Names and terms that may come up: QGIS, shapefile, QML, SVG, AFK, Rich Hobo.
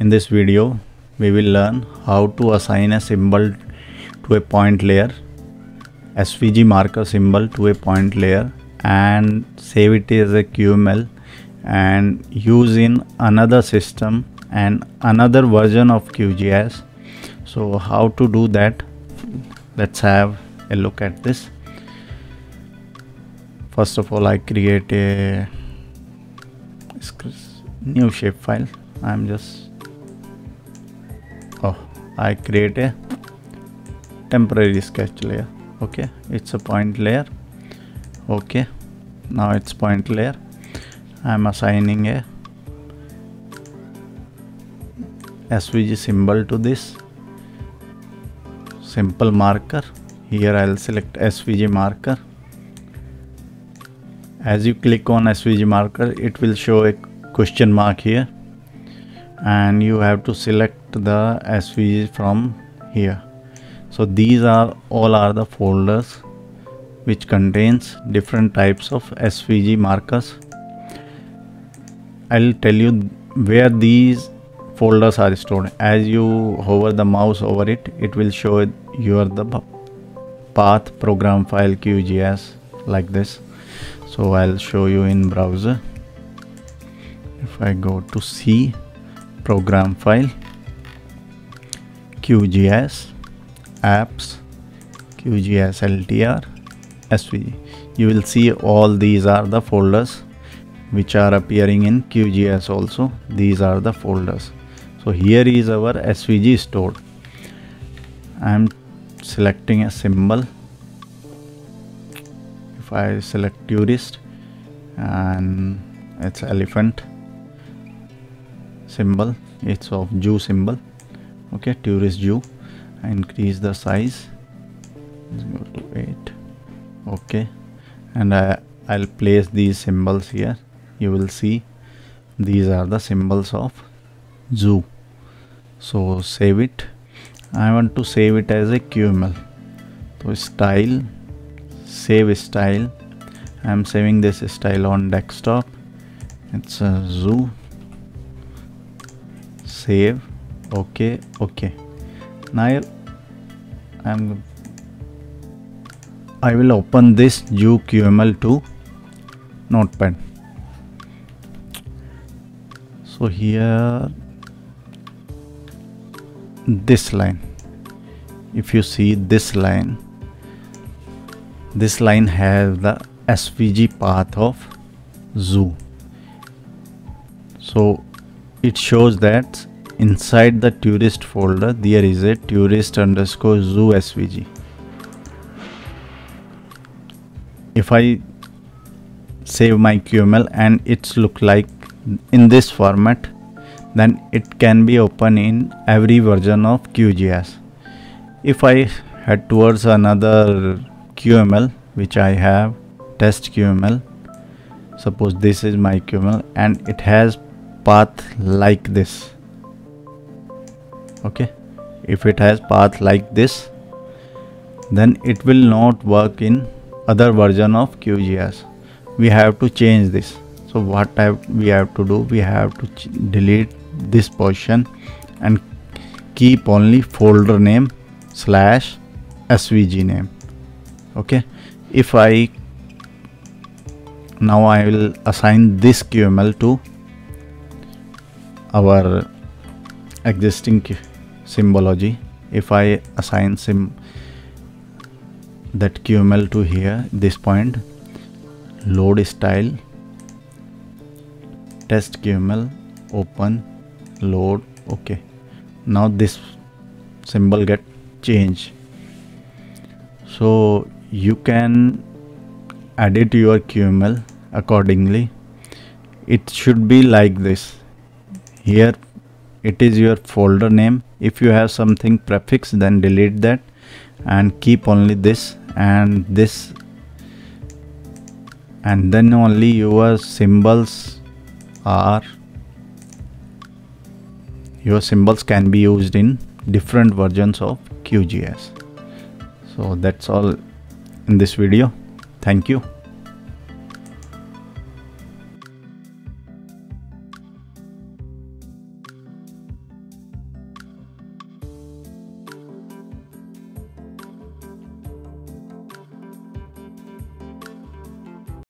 In this video, we will learn how to assign a symbol to a point layer, SVG marker symbol to a point layer, and save it as a QML and use in another system and another version of QGIS. So how to do that? Let's have a look at this. First of all, I create a new shapefile. I create a temporary sketch layer. Okay, it's a point layer. Okay, now it's point layer. I'm assigning a SVG symbol to this simple marker. Here I'll select SVG marker. As you click on SVG marker, it will show a question mark here, and you have to select the SVG from here. So these are all the folders which contains different types of SVG markers. I'll tell you where these folders are stored. As you hover the mouse over it, it will show you the path, program file, QGIS, like this. So I'll show you in browser. If I go to C, program file, QGIS, apps, QGIS LTR, SVG, you will see all these are the folders which are appearing in QGIS also. These are the folders. So here is our SVG stored. I'm selecting a symbol. If I select tourist, and it's elephant symbol, it's of zoo symbol. Okay, tourist zoo. I increase the size, let's go to 8. Okay, and I'll place these symbols here. You will see these are the symbols of zoo. So save it. I want to save it as a QML. So style, save style. I'm saving this style on desktop. It's a zoo. Save. Okay. Okay. Now I will open this zoo QML to Notepad. So here, this line, if you see this line has the SVG path of zoo. So it shows that inside the tourist folder, there is a tourist_zoo SVG. If I save my QML and it's look like in this format, then it can be open in every version of QGIS. If I head towards another QML, which I have test QML, suppose this is my QML and it has path like this. Okay, if it has path like this, then it will not work in other version of QGIS. We have to change this. So what we have to do, we have to delete this portion and keep only folder name / SVG name. Okay, if I now I will assign this QML to our existing symbology. If I assign that QML to here, this point, load style, test QML, open, load. Okay, now this symbol get changed. So you can edit your QML accordingly. It should be like this. Here it is your folder name. If you have something prefix, then delete that and keep only this and this, and then only your symbols can be used in different versions of QGIS. So that's all in this video. Thank you.